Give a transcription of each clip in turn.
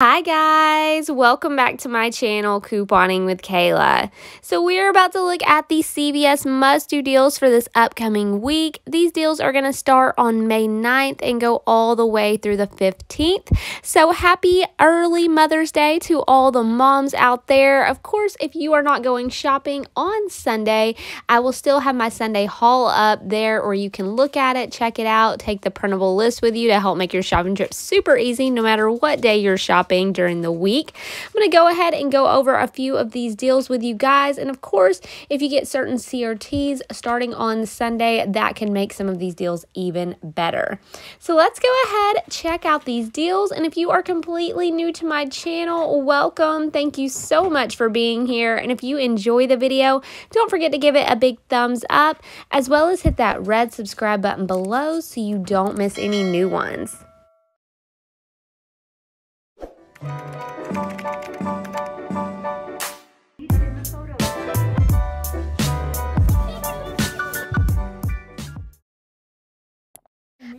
Hi guys, welcome back to my channel, Couponing with Kayla. So we're about to look at the CVS must-do deals for this upcoming week. These deals are going to start on May 9th and go all the way through the 15th. So happy early Mother's Day to all the moms out there. Of course, if you are not going shopping on Sunday, I will still have my Sunday haul up there, or you can look at it, check it out, take the printable list with you to help make your shopping trip super easy no matter what day you're shopping during the week. I'm going to go ahead and go over a few of these deals with you guys, and of course if you get certain CRTs starting on Sunday, that can make some of these deals even better. So let's go ahead, check out these deals, and if you are completely new to my channel, welcome. Thank you so much for being here, and if you enjoy the video, don't forget to give it a big thumbs up, as well as hit that red subscribe button below so you don't miss any new ones.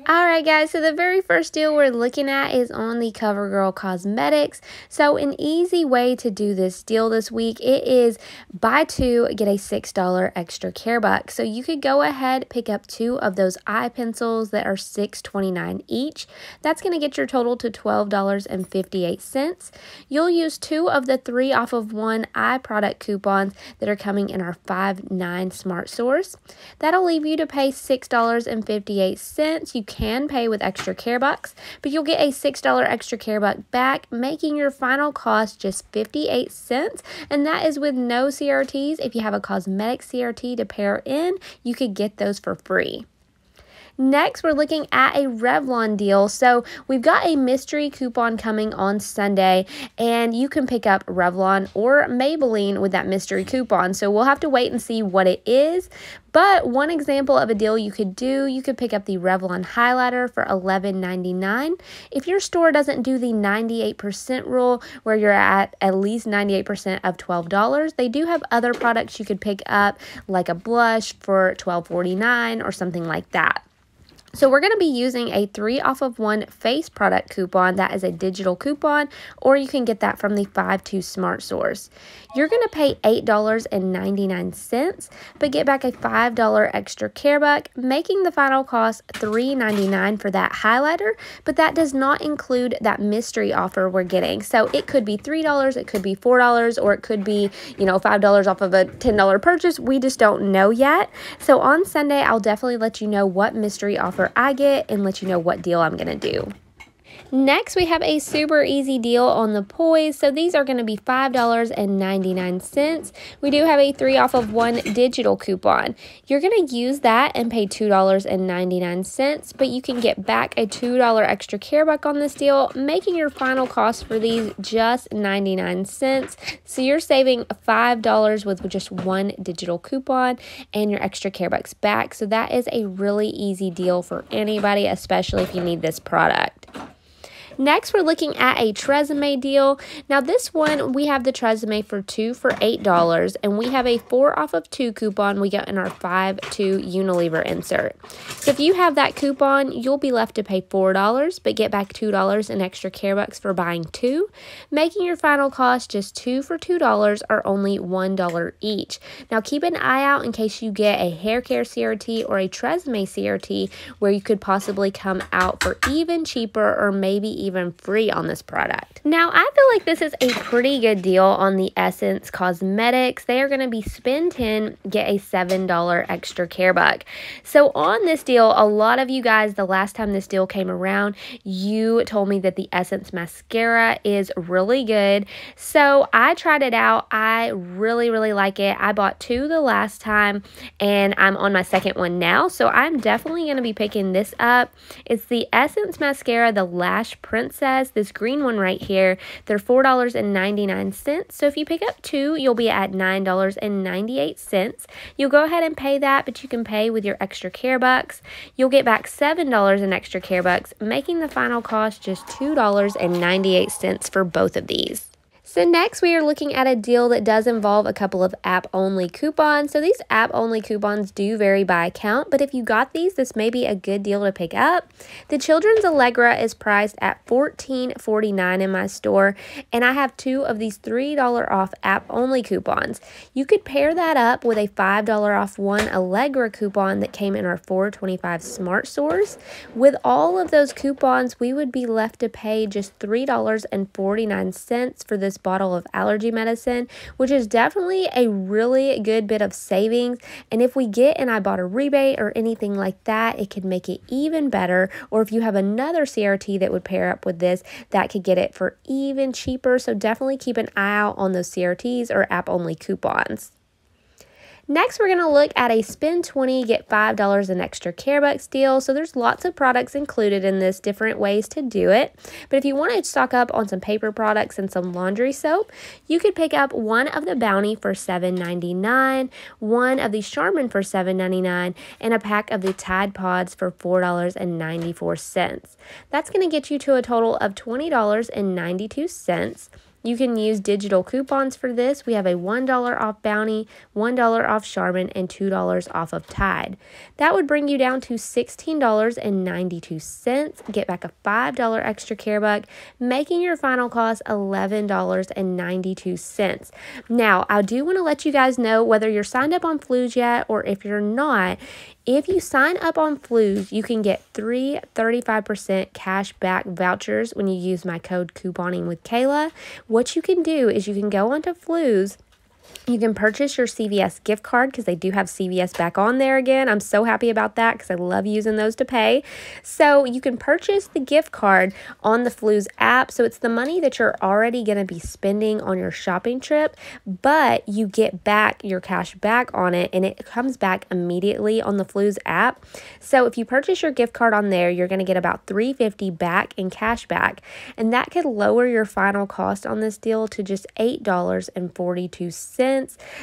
Alright guys, so the very first deal we're looking at is on the CoverGirl Cosmetics. So an easy way to do this deal this week, it is buy two, get a $6 extra care buck. So you could go ahead, pick up two of those eye pencils that are $6.29 each. That's going to get your total to $12.58. You'll use two of the 3 off of 1 eye product coupons that are coming in our 5-9 Smart Source. That'll leave you to pay $6.58. You can pay with extra care bucks, but you'll get a $6 extra care buck back, making your final cost just 58 cents, and that is with no CRTs. If you have a cosmetic CRT to pair in, you could get those for free. Next, we're looking at a Revlon deal. So we've got a mystery coupon coming on Sunday, and you can pick up Revlon or Maybelline with that mystery coupon. So we'll have to wait and see what it is. But one example of a deal you could do, you could pick up the Revlon highlighter for $11.99. If your store doesn't do the 98% rule, where you're at least 98% of $12, they do have other products you could pick up, like a blush for $12.49 or something like that. So we're going to be using a 3 off of 1 face product coupon. That is a digital coupon, or you can get that from the 5-2 Smart Source. You're going to pay $8.99, but get back a $5 extra care buck, making the final cost $3.99 for that highlighter, but that does not include that mystery offer we're getting. So it could be $3, it could be $4, or it could be, you know, $5 off of a $10 purchase. We just don't know yet. So on Sunday, I'll definitely let you know what mystery offer I get and let you know what deal I'm gonna do. Next, we have a super easy deal on the Poise. So these are going to be $5.99. We do have a 3 off of 1 digital coupon. You're going to use that and pay $2.99, but you can get back a $2 extra care buck on this deal, making your final cost for these just 99 cents. So you're saving $5 with just one digital coupon and your extra care bucks back. So that is a really easy deal for anybody, especially if you need this product. Next, we're looking at a Tresemme deal. Now, this one, we have the Tresemme for two for $8, and we have a 4 off of 2 coupon we get in our 5-2 Unilever insert. So if you have that coupon, you'll be left to pay $4, but get back $2 in extra care bucks for buying two, making your final cost just two for $2, or only $1 each. Now, keep an eye out in case you get a hair care CRT or a Tresemme CRT, where you could possibly come out for even cheaper, or maybe even free on this product. Now, I feel like this is a pretty good deal on the Essence Cosmetics. They are going to be spend 10, get a $7 extra care buck. So on this deal, a lot of you guys, the last time this deal came around, you told me that the Essence mascara is really good. So I tried it out. I really like it. I bought two the last time, and I'm on my second one now. So I'm definitely going to be picking this up. It's the Essence mascara, the Lash Princess, this green one right here. They're $4.99. So if you pick up two, you'll be at $9.98. You'll go ahead and pay that, but you can pay with your extra care bucks. You'll get back $7 in extra care bucks, making the final cost just $2.98 for both of these. So next we are looking at a deal that does involve a couple of app-only coupons. So these app-only coupons do vary by account, but if you got these, this may be a good deal to pick up. The children's Allegra is priced at $14.49 in my store, and I have two of these $3 off app-only coupons. You could pair that up with a $5 off one Allegra coupon that came in our $4.25 Smart Stores. With all of those coupons, we would be left to pay just $3.49 for this bottle of allergy medicine, which is definitely a really good bit of savings. And if we get an I bought a rebate or anything like that, it could make it even better. Or if you have another CRT that would pair up with this, that could get it for even cheaper. So definitely keep an eye out on those CRTs or app only coupons. Next, we're going to look at a spend $20, get $5 in extra CareBucks deal. So there's lots of products included in this, different ways to do it. But if you want to stock up on some paper products and some laundry soap, you could pick up one of the Bounty for $7.99, one of the Charmin for $7.99, and a pack of the Tide Pods for $4.94. That's going to get you to a total of $20.92. You can use digital coupons for this. We have a $1 off Bounty, $1 off Charmin, and $2 off of Tide. That would bring you down to $16.92. Get back a $5 extra CareBuck, making your final cost $11.92. Now, I do want to let you guys know whether you're signed up on Fluz yet or if you're not. If you sign up on Fluz, you can get three 35% cash back vouchers when you use my code Couponing with Kayla. What you can do is you can go onto Fluz. You can purchase your CVS gift card because they do have CVS back on there again. I'm so happy about that because I love using those to pay. So you can purchase the gift card on the Fluz app. So it's the money that you're already going to be spending on your shopping trip, but you get back your cash back on it and it comes back immediately on the Fluz app. So if you purchase your gift card on there, you're going to get about $3.50 back in cash back. And that could lower your final cost on this deal to just $8.42.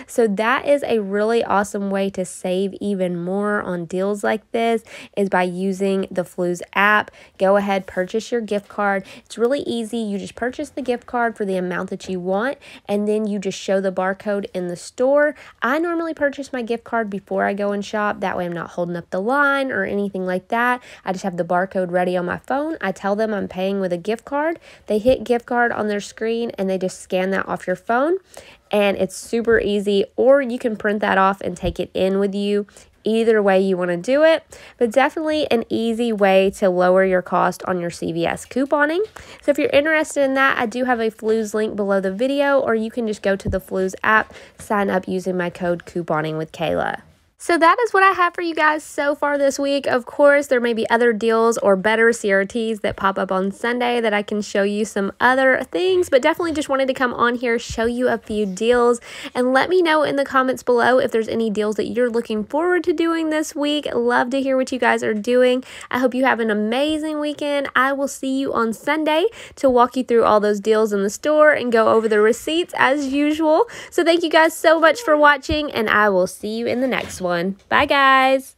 So that is a really awesome way to save even more on deals like this, is by using the Fluz app. Go ahead, purchase your gift card. It's really easy. You just purchase the gift card for the amount that you want, and then you just show the barcode in the store. I normally purchase my gift card before I go and shop. That way I'm not holding up the line or anything like that. I just have the barcode ready on my phone. I tell them I'm paying with a gift card. They hit gift card on their screen and they just scan that off your phone. And it's super easy, or you can print that off and take it in with you. Either way you want to do it, but definitely an easy way to lower your cost on your CVS couponing. So if you're interested in that, I do have a Fluz link below the video, or you can just go to the Fluz app, sign up using my code Couponing with Kayla. So that is what I have for you guys so far this week. Of course, there may be other deals or better CRTs that pop up on Sunday that I can show you some other things, but definitely just wanted to come on here, show you a few deals, and let me know in the comments below if there's any deals that you're looking forward to doing this week. Love to hear what you guys are doing. I hope you have an amazing weekend. I will see you on Sunday to walk you through all those deals in the store and go over the receipts as usual. So thank you guys so much for watching, and I will see you in the next one. Bye guys.